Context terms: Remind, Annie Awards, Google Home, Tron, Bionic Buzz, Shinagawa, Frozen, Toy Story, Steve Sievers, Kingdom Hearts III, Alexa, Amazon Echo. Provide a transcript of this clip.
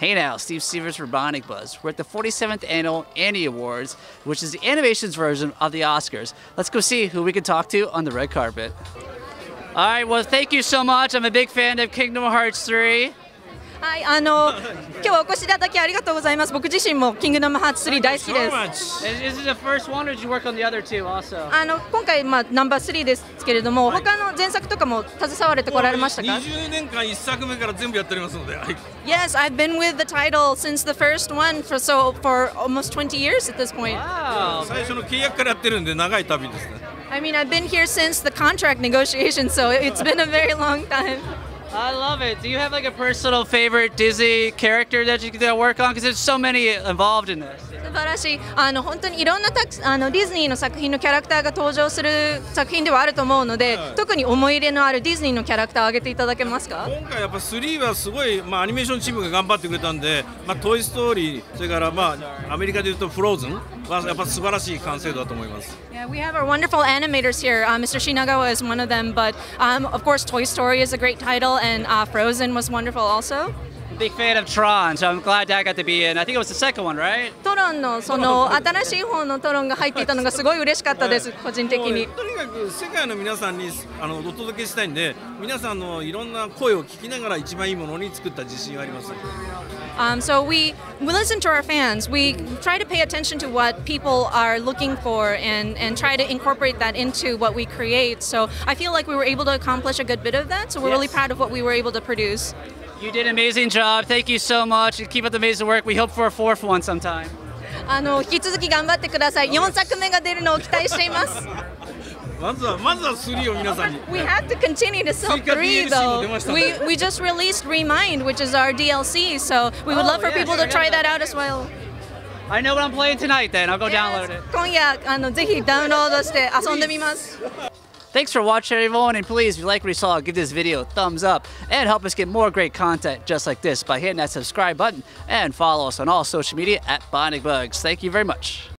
Hey now, Steve Sievers for Bionic Buzz. We're at the 47th Annual Annie Awards, which is the animation's version of the Oscars. Let's go see who we can talk to on the red carpet. All right, well, thank you so much. I'm a big fan of Kingdom Hearts III. はい、今日はお越しいただきありがとうございます。僕自身もキングダムハーツ3大好きです。Is this the first one or did you work on the other two also? 今回ナンバー3ですけれども、他の前作とかも携われてこられましたか？20年間1作目から全部やっておりますので。Yes, I've been with the title since the first one for almost 20 years at this point. Wow. 最初の契約からやってるんで長い旅ですね。I mean, I've been here since the contract negotiation, so it's been a very long time. I love it. Do you have like a personal favorite Disney character that you could work on? Because there's so many involved in this. 素晴らしい。本当にいろんなディズニーの作品のキャラクターが登場する作品ではあると思うので、特に思い入れのあるディズニーのキャラクターを挙げていただけますか？今回やっぱ3はすごいアニメーションチームが頑張ってくれたんで、トイストーリーそれからアメリカでいうとFrozenはやっぱ素晴らしい完成度だと思います。Yeah, we have our wonderful animators here. Mr. Shinagawa is one of them, but of course Toy Story is a great title. And Frozen was wonderful also. Big fan of Tron, so I'm glad that I got to be in. I think it was the second one, right? Tron のその新しい方のトロンが入っていたのがすごい嬉しかったです個人的に。とにかく世界の皆さんにお届けしたいんで、皆さんのいろんな声を聞きながら一番いいものに作った自信はあります。So we listen to our fans. We try to pay attention to what people are looking for and try to incorporate that into what we create. So I feel like we were able to accomplish a good bit of that. So we're really proud of what we were able to produce. You did an amazing job. Thank you so much. You keep up the amazing work. We hope for a fourth one sometime. 引き続き頑張ってください。4作目が出るのを期待しています。まずは3を皆さんに。We have to continue to sell 3 though. We just released Remind, which is our DLC, so we would love for people to try that out as well. I know what I'm playing tonight. Then I'll go download it. 今夜ぜひダウンロードして遊んでみます。Thanks for watching, everyone, and please, if you like what you saw, give this video a thumbs up and help us get more great content just like this by hitting that subscribe button and follow us on all social media at Bionic Bugs. Thank you very much.